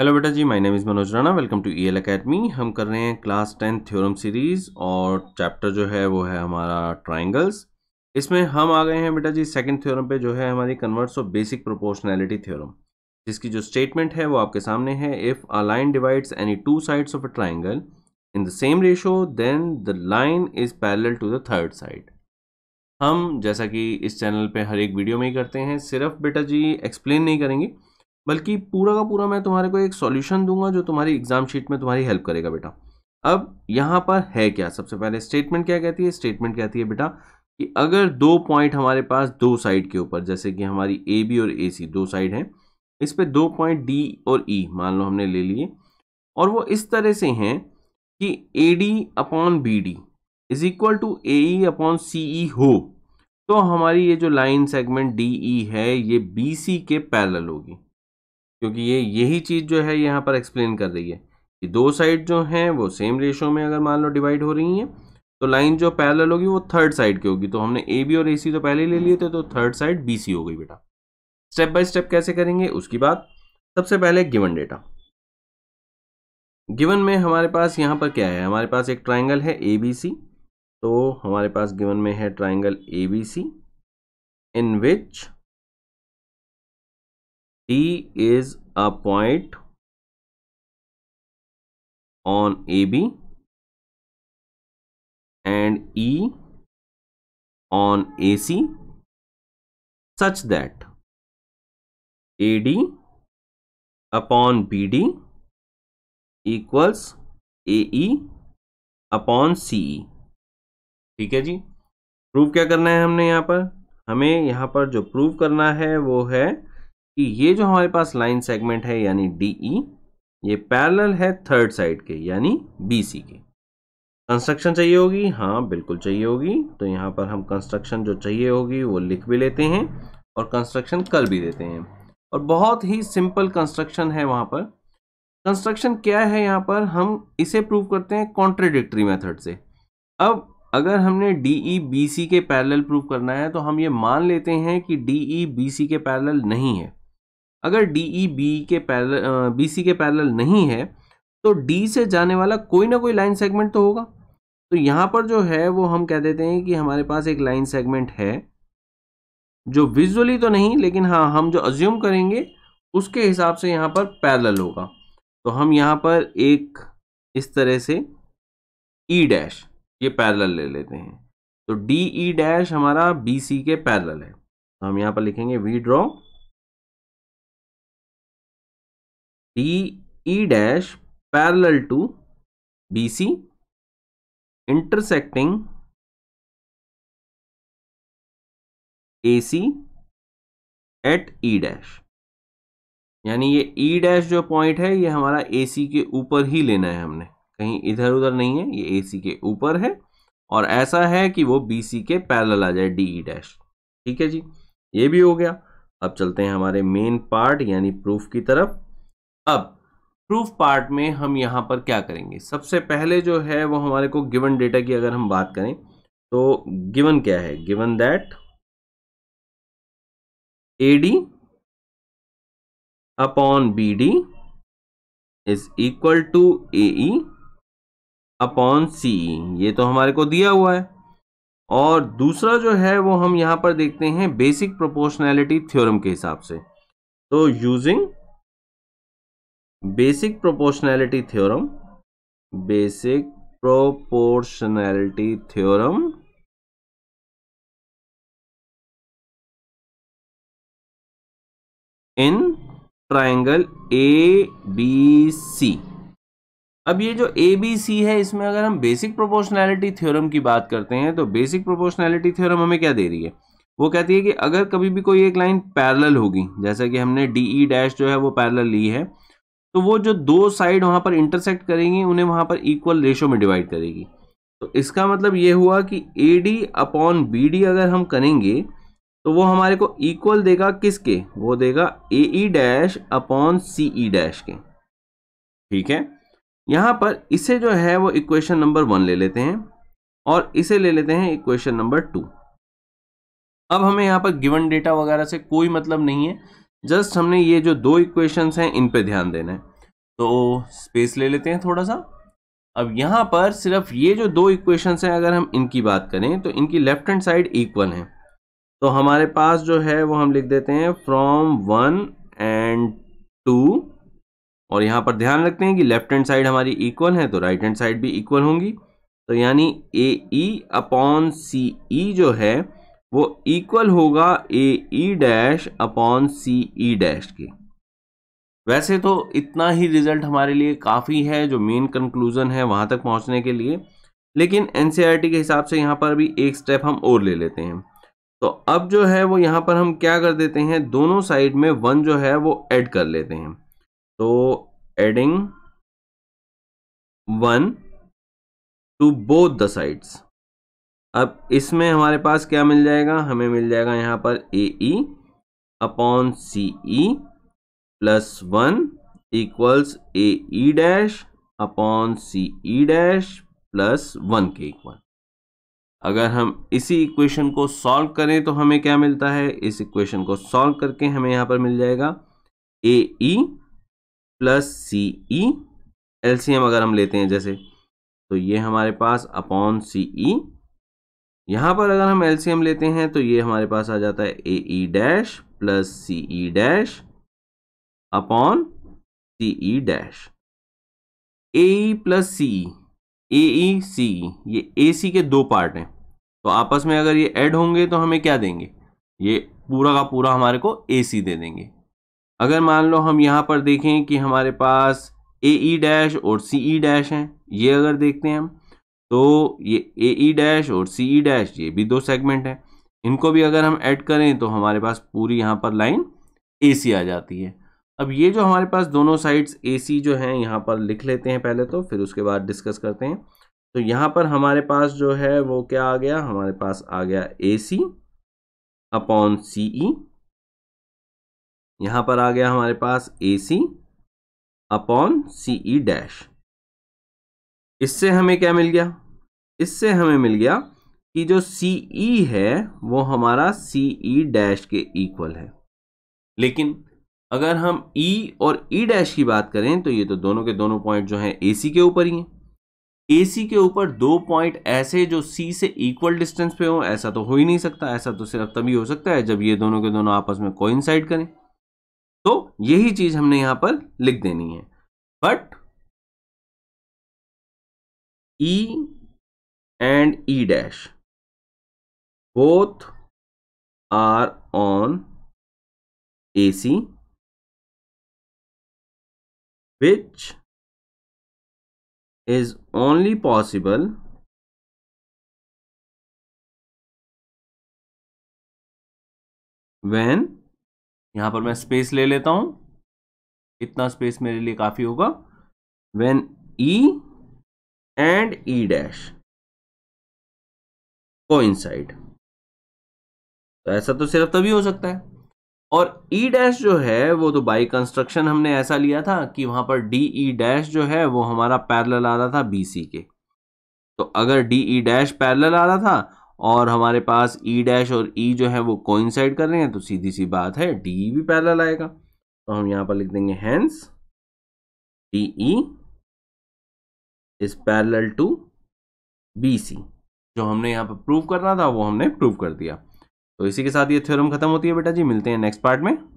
Hello बेटा जी, my name is Manoj Rana, welcome to EL academy. हम कर रहे हैं क्लास 10 थ्योरम सीरीज़ और चैप्टर जो है वो है हमारा ट्राइंगल्स। इसमें हम आ गए हैं बेटा जी सेकंड थ्योरम पे, जो है हमारी converse of basic proportionality theorem, जिसकी जो स्टेटमेंट है वो आपके सामने है। If a line divides any two sides of a triangle in the same ratio then the line is parallel to the third side. हम जैसा कि इस चैनल पर हर एक वीडियो में ही करते हैं, सिर्फ बेटा जी एक्सप्लेन नहीं करेंगे बल्कि पूरा का पूरा मैं तुम्हारे को एक सॉल्यूशन दूंगा जो तुम्हारी एग्जाम शीट में तुम्हारी हेल्प करेगा बेटा। अब यहाँ पर है क्या, सबसे पहले स्टेटमेंट क्या कहती है? स्टेटमेंट कहती है बेटा कि अगर दो पॉइंट हमारे पास दो साइड के ऊपर, जैसे कि हमारी ए बी और ए सी दो साइड हैं, इस पे दो पॉइंट डी और ई मान लो हमने ले लिए, और वो इस तरह से हैं कि A D upon B D is equal to A E upon C E हो, तो हमारी ये जो लाइन सेगमेंट डी ई है ये बी सी के पैरेलल होगी, क्योंकि ये यही चीज़ जो है यहाँ पर एक्सप्लेन कर रही है कि दो साइड जो हैं वो सेम रेशो में अगर मान लो डिवाइड हो रही हैं तो लाइन जो पैरेलल होगी वो थर्ड साइड की होगी। तो हमने ए बी और ए सी तो पहले ही ले लिए थे, तो थर्ड साइड बी सी हो गई बेटा। स्टेप बाय स्टेप कैसे करेंगे उसकी बात। सबसे पहले गिवन डेटा, गिवन में हमारे पास यहाँ पर क्या है, हमारे पास एक ट्राइंगल है ए बी सी। तो हमारे पास गिवन में है triangle A B C in which D is a point on AB and E on AC such that AD upon BD equals AE upon CE। ठीक है जी, प्रूव क्या करना है हमने यहाँ पर, हमें यहाँ पर जो प्रूव करना है वो है कि ये जो हमारे पास लाइन सेगमेंट है यानी DE ये पैरेलल है थर्ड साइड के यानी BC के। कंस्ट्रक्शन चाहिए होगी, हाँ बिल्कुल चाहिए होगी, तो यहाँ पर हम कंस्ट्रक्शन जो चाहिए होगी वो लिख भी लेते हैं और कंस्ट्रक्शन कर भी देते हैं। और बहुत ही सिंपल कंस्ट्रक्शन है वहाँ पर। कंस्ट्रक्शन क्या है यहाँ पर, हम इसे प्रूव करते हैं कॉन्ट्रेडिक्टरी मेथड से। अब अगर हमने DE BC के पैरेलल प्रूव करना है तो हम ये मान लेते हैं कि DE BC के पैरेलल नहीं है। अगर DE BC के पैरेलल नहीं है तो D से जाने वाला कोई ना कोई लाइन सेगमेंट तो होगा। तो यहाँ पर जो है वो हम कह देते हैं कि हमारे पास एक लाइन सेगमेंट है जो विजुअली तो नहीं, लेकिन हाँ हम जो अज्यूम करेंगे उसके हिसाब से यहाँ पर पैरेलल होगा। तो हम यहाँ पर एक इस तरह से E डैश ये पैरेलल ले लेते हैं, तो DE डैश हमारा BC के पैरेलल है। तो हम यहाँ पर लिखेंगे we draw DE dash parallel to BC intersecting AC at E dash, यानी ये E डैश जो पॉइंट है ये हमारा AC के ऊपर ही लेना है, हमने कहीं इधर उधर नहीं है, ये AC के ऊपर है और ऐसा है कि वो BC के पैरेलल आ जाए DE डैश। ठीक है जी, ये भी हो गया। अब चलते हैं हमारे मेन पार्ट यानी प्रूफ की तरफ। अब प्रूफ पार्ट में हम यहाँ पर क्या करेंगे, सबसे पहले जो है वो हमारे को गिवन डेटा की अगर हम बात करें तो गिवन क्या है, given that AD upon BD is equal to AE upon CE, ये तो हमारे को दिया हुआ है। और दूसरा जो है वो हम यहाँ पर देखते हैं बेसिक प्रोपोर्शनैलिटी थ्योरम के हिसाब से। तो using basic proportionality theorem, in triangle A B C. अब ये जो ए बी सी है इसमें अगर हम बेसिक प्रोपोर्शनैलिटी थ्योरम की बात करते हैं तो बेसिक प्रोपोर्शनैलिटी थ्योरम हमें क्या दे रही है, वो कहती है कि अगर कभी भी कोई एक लाइन पैरेलल होगी, जैसा कि हमने DE डैश जो है वो पैरेलल ली है, तो वो जो दो साइड वहाँ पर इंटरसेक्ट करेंगी उन्हें वहाँ पर इक्वल रेशो में डिवाइड करेगी। तो इसका मतलब ये हुआ कि AD अपॉन BD अगर हम करेंगे तो वो हमारे को इक्वल देगा किसके, वो देगा AE dash upon CE dash के। ठीक है, यहाँ पर इसे जो है वो इक्वेशन नंबर 1 ले लेते हैं और इसे ले लेते हैं इक्वेशन नंबर 2। अब हमें यहाँ पर गिवन डेटा वगैरह से कोई मतलब नहीं है, जस्ट हमने ये जो दो इक्वेशंस हैं इन पे ध्यान देना है। तो स्पेस ले लेते हैं थोड़ा सा। अब यहाँ पर सिर्फ ये जो दो इक्वेशंस हैं, अगर हम इनकी बात करें तो इनकी लेफ्ट हैंड साइड इक्वल है, तो हमारे पास जो है वो हम लिख देते हैं फ्रॉम 1 एंड 2, और यहाँ पर ध्यान रखते हैं कि लेफ्ट हैंड साइड हमारी इक्वल है तो राइट हैंड साइड भी इक्वल होंगी, तो यानी ए ई अपॉन सी ई जो है वो इक्वल होगा A E dash upon C E dash के। वैसे तो इतना ही रिजल्ट हमारे लिए काफ़ी है जो मेन कंक्लूजन है वहाँ तक पहुँचने के लिए, लेकिन एनसीईआरटी के हिसाब से यहाँ पर भी एक स्टेप हम और ले लेते हैं। तो अब जो है वो यहाँ पर हम क्या कर देते हैं, दोनों साइड में 1 जो है वो ऐड कर लेते हैं, तो adding 1 to both the sides. अब इसमें हमारे पास क्या मिल जाएगा, हमें मिल जाएगा यहाँ पर A E upon C E plus 1 equals A E dash upon C E dash plus 1 के इक्वल। अगर हम इसी इक्वेशन को सॉल्व करें तो हमें क्या मिलता है, इस इक्वेशन को सॉल्व करके हमें यहाँ पर मिल जाएगा ए ई प्लस सी ई, एलसीएम अगर हम लेते हैं जैसे, तो ये हमारे पास अपॉन सी ई, यहाँ पर अगर हम एलसीएम लेते हैं तो ये हमारे पास आ जाता है A E dash plus C E dash upon C E dash. A E plus C E, A E C E, ये ए सी के दो पार्ट हैं तो आपस में अगर ये ऐड होंगे तो हमें क्या देंगे, ये पूरा का पूरा हमारे को ए सी दे देंगे। अगर मान लो हम यहाँ पर देखें कि हमारे पास ए ई डैश और सी ई डैश हैं, ये अगर देखते हैं हम तो ये ए ई डैश और सी ई डैश ये भी दो सेगमेंट हैं, इनको भी अगर हम ऐड करें तो हमारे पास पूरी यहाँ पर लाइन ए सी आ जाती है। अब ये जो हमारे पास दोनों साइड्स ए सी जो हैं यहाँ पर लिख लेते हैं पहले तो, फिर उसके बाद डिस्कस करते हैं। तो यहाँ पर हमारे पास जो है वो क्या आ गया, हमारे पास आ गया ए सी अपॉन सी ई, यहाँ पर आ गया हमारे पास ए सी अपॉन सी ई डैश। इससे हमें क्या मिल गया, इससे हमें मिल गया कि जो सी ई है वो हमारा सी ई डैश के इक्वल है। लेकिन अगर हम E और E डैश की बात करें तो ये तो दोनों के दोनों पॉइंट जो हैं AC के ऊपर ही हैं। AC के ऊपर दो पॉइंट ऐसे जो C से इक्वल डिस्टेंस पे हो ऐसा तो हो ही नहीं सकता, ऐसा तो सिर्फ तभी हो सकता है जब ये दोनों के दोनों आपस में कोइंसाइड करें, तो यही चीज़ हमने यहाँ पर लिख देनी है। But E and E dash both are on AC which is only possible when, यहाँ पर मैं स्पेस ले लेता हूँ, इतना स्पेस मेरे लिए काफ़ी होगा, when E and E dash coincide, तो ऐसा तो सिर्फ तभी हो सकता है। और ई डैश जो है वो तो बाई कंस्ट्रक्शन हमने ऐसा लिया था कि वहाँ पर डी ई डैश जो है वो हमारा पैरेलल आ रहा था बी सी के, तो अगर डी ई डैश पैरेलल आ रहा था और हमारे पास ई डैश और ई जो है वो कोइंसाइड कर रहे हैं तो सीधी सी बात है डी ई भी पैरेलल आएगा, तो हम यहाँ पर लिख देंगे hence D E is parallel to B C. जो हमने यहाँ पर प्रूव करना था वो हमने प्रूव कर दिया। तो इसी के साथ ये थ्योरम खत्म होती है बेटा जी, मिलते हैं नेक्स्ट पार्ट में।